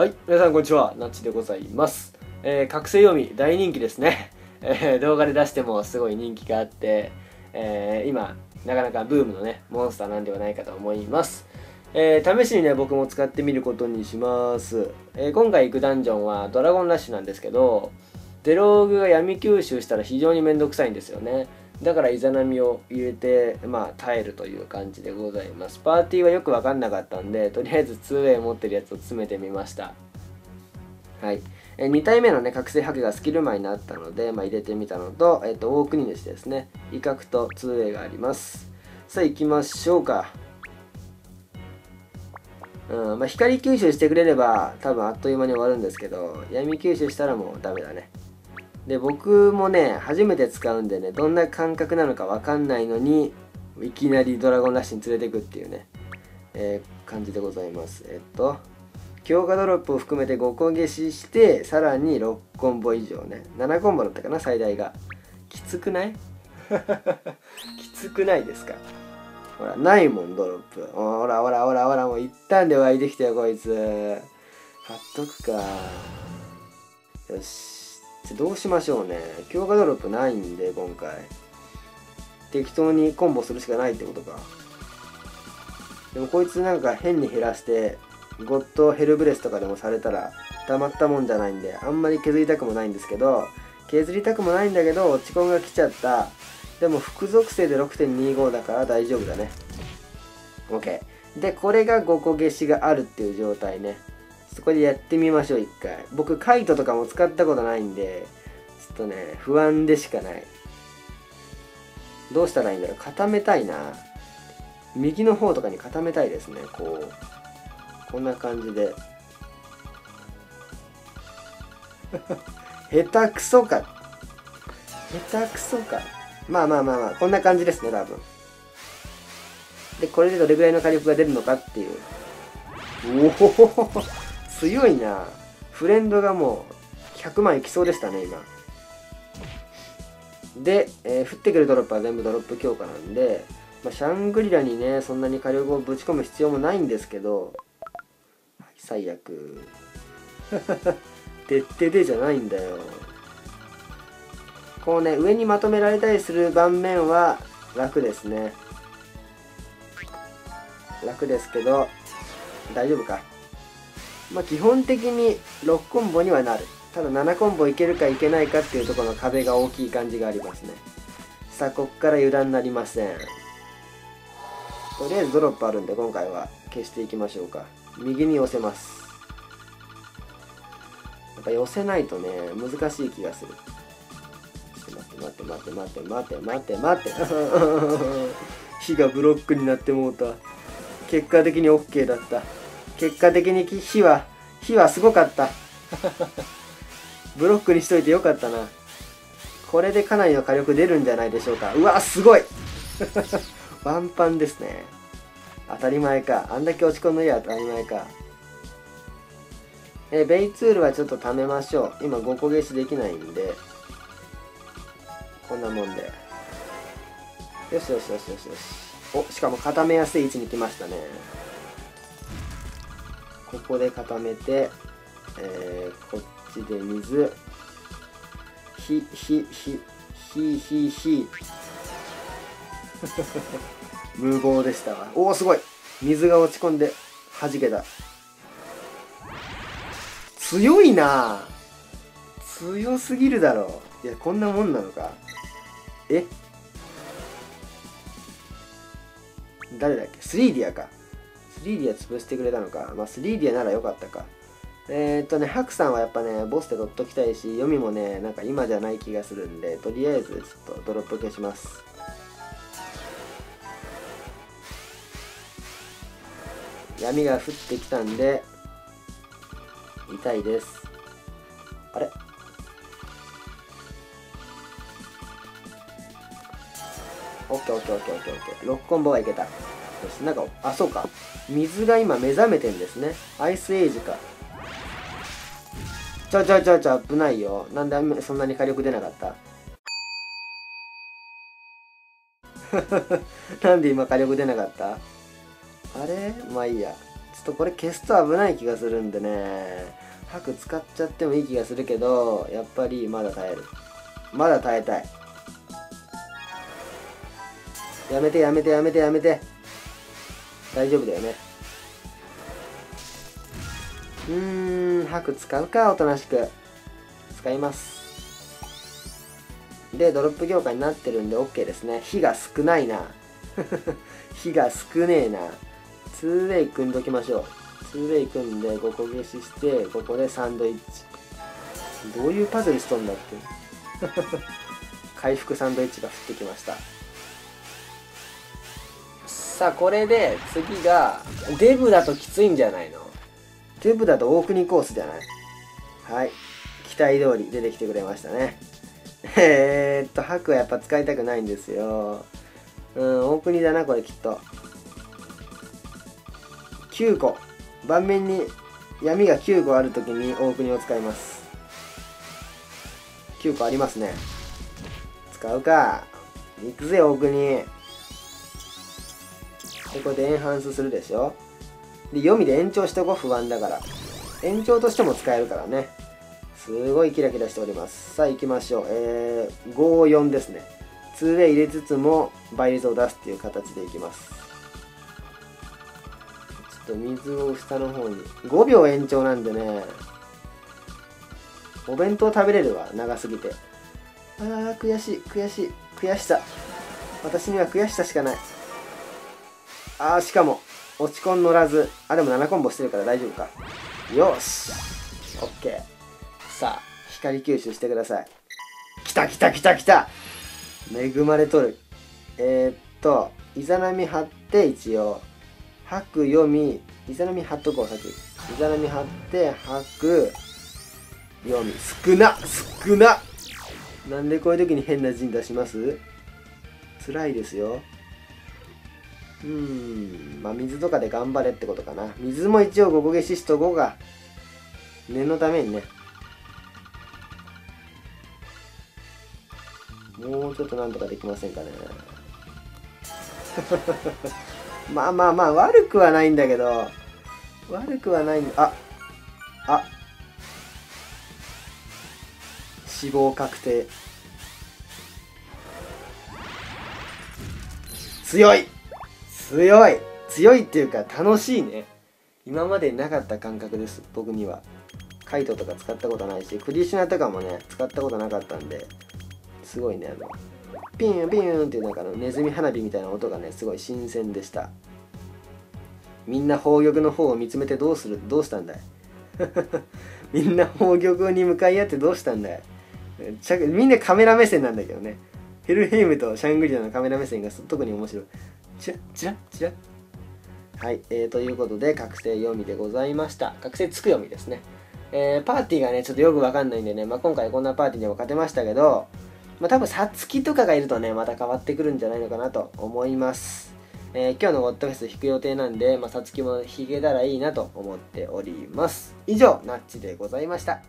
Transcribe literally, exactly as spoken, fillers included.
はい、皆さんこんにちは、なっちでございます。えー、覚醒読み大人気ですね。えー、動画で出してもすごい人気があって、えー、今なかなかブームのねモンスターなんではないかと思います。えー、試しにね僕も使ってみることにします。えー、今回行くダンジョンはドラゴンラッシュなんですけど、デローグが闇吸収したら非常にめんどくさいんですよね。だからイザナミを入れて、まあ、耐えるという感じでございます。パーティーはよく分かんなかったんで、とりあえず ツーウェイ 持ってるやつを詰めてみました。はい、えに体目の、ね、覚醒破棄がスキル前になったので、まあ、入れてみたのと、えっと、大国主ですね。威嚇と ツーウェイ があります。さあ、行きましょうか。うん、まあ、光吸収してくれれば、多分あっという間に終わるんですけど、闇吸収したらもうダメだね。で僕もね初めて使うんでねどんな感覚なのか分かんないのにいきなりドラゴンラッシュに連れてくっていうね、えー、感じでございます。えっと強化ドロップを含めてごコン消ししてさらにろくコンボ以上ねななコンボだったかな最大が。きつくないきつくないですか。ほらないもんドロップ。ほらほらほらほらもう一旦で湧いてきたよこいつ。貼っとくか。よしどうしましょうね。強化ドロップないんで今回適当にコンボするしかないってことか。でもこいつなんか変に減らしてゴッドヘルブレスとかでもされたらたまったもんじゃないんであんまり削りたくもないんですけど、削りたくもないんだけど落ち込みが来ちゃった。でも副属性で ろくてんにご だから大丈夫だね。 OK でこれがごこ消しがあるっていう状態ね。そこでやってみましょう一回。僕カイトとかも使ったことないんでちょっとね不安でしかない。どうしたらいいんだろう。固めたいな。右の方とかに固めたいですね。こうこんな感じで下手くそか下手くそか。まあまあまあまあこんな感じですね多分。でこれでどれぐらいの火力が出るのかっていう。おお強いな。フレンドがもうひゃくまんいきそうでしたね今で、えー、降ってくるドロップは全部ドロップ強化なんで、まあ、シャングリラにねそんなに火力をぶち込む必要もないんですけど、はい、最悪でってでじゃないんだよ。こうね上にまとめられたりする盤面は楽ですね。楽ですけど大丈夫か。まあ、基本的にろくコンボにはなる。ただななコンボいけるかいけないかっていうところの壁が大きい感じがありますね。さあこっから油断になりません。とりあえずドロップあるんで今回は消していきましょうか。右に寄せます。やっぱ寄せないとね難しい気がする。ちょっと待って待って待って待って待って待って待って火がブロックになってもうた。結果的に OK だった。結果的に火は火はすごかったブロックにしといてよかったな。これでかなりの火力出るんじゃないでしょうか。うわすごいワンパンですね。当たり前か。あんだけ落ち込んのや当たり前か。えベイツールはちょっと貯めましょう。今ごこ消しできないんでこんなもんでよしよしよしよしよし。おしかも固めやすい位置に来ましたね。ここで固めて、えー、こっちで水ひひひひひひ無謀でしたわ。おおすごい水が落ち込んで弾けた。強いな。強すぎるだろう。いやこんなもんなのか。え誰だっけ。スリーディアか。スリーディア潰してくれたのか。まあスリーディアなら良かったか。えー、っとねハクさんはやっぱねボスで取っときたいし読みもねなんか今じゃない気がするんでとりあえずちょっとドロップ消します。闇が降ってきたんで痛いです。あれオッケーオッケーオッケーオッケーオッケー。ろくコンボはいけた。なんかあそうか水が今目覚めてんですね。アイスエイジか。ちょちょちょちょ危ないよ。なんでそんなに火力出なかったなんで今火力出なかった。あれまあいいや。ちょっとこれ消すと危ない気がするんでね、白使っちゃってもいい気がするけど、やっぱりまだ耐える。まだ耐えたい。やめてやめてやめてやめて。大丈夫だよね。うーん、白使うか、おとなしく。使います。で、ドロップ業界になってるんで OK ですね。火が少ないな。火が少ねえな。ツーウェイ組んどきましょう。ツーウェイ組んでごこ消しして、ここでサンドイッチ。どういうパズルしとんだっけ。回復サンドイッチが降ってきました。さあ、これで次が、デブだときついんじゃないの？デブだと大国コースじゃない？はい。期待通り出てきてくれましたね。えーっと、白はやっぱ使いたくないんですよ。うん、大国だな、これきっと。きゅうこ。盤面に闇がきゅうこあるときに大国を使います。きゅうこありますね。使うか。いくぜ、大国。で、これでエンハンスするでしょ。で、読みで延長しとこう、不安だから。延長としても使えるからね。すごいキラキラしております。さあ行きましょう。えー、ご、よんですね。ツーウェイ入れつつも倍率を出すっていう形でいきます。ちょっと水を下の方に。ごびょう延長なんでね。お弁当食べれるわ、長すぎて。あー、悔しい、悔しい、悔しさ。私には悔しさしかない。あー、しかも、落ちコン乗らず。あ、でもななコンボしてるから大丈夫か。よし。オッケー。さあ、光吸収してください。きたきたきたきた、恵まれとる。えー、っと、イザナミ貼って、一応。白読み、イザナミ貼っとこう、先。イザナミ貼って、白読み。少な少な、なんでこういう時に変な陣出します？辛いですよ。うーん、まあ、水とかで頑張れってことかな。水も一応ごこ消ししとこうが。念のためにね。もうちょっとなんとかできませんかね。まあまあまあ、悪くはないんだけど、悪くはないんだ。ああ、死亡確定。強い強い強いっていうか楽しいね。今までなかった感覚です、僕には。カイトとか使ったことないし、クリシュナとかもね使ったことなかったんで。すごいね、あのピュンピュンっていうなんかのネズミ花火みたいな音がねすごい新鮮でした。みんな宝玉の方を見つめてどうするどうしたんだい。みんな宝玉に向かい合ってどうしたんだい。みんなカメラ目線なんだけどね。ヘルヘイムとシャングリラのカメラ目線が特に面白い。チラッチラッチラッ。はい、えー、ということで覚醒読みでございました。覚醒つく読みですね。えー、パーティーがねちょっとよくわかんないんでね、まあ、今回こんなパーティーにも勝てましたけど、まあ、多分サツキとかがいるとね、また変わってくるんじゃないのかなと思います。えー、今日のゴッドフェス弾く予定なんで、まあ、サツキも弾けたらいいなと思っております。以上、ナッチでございました。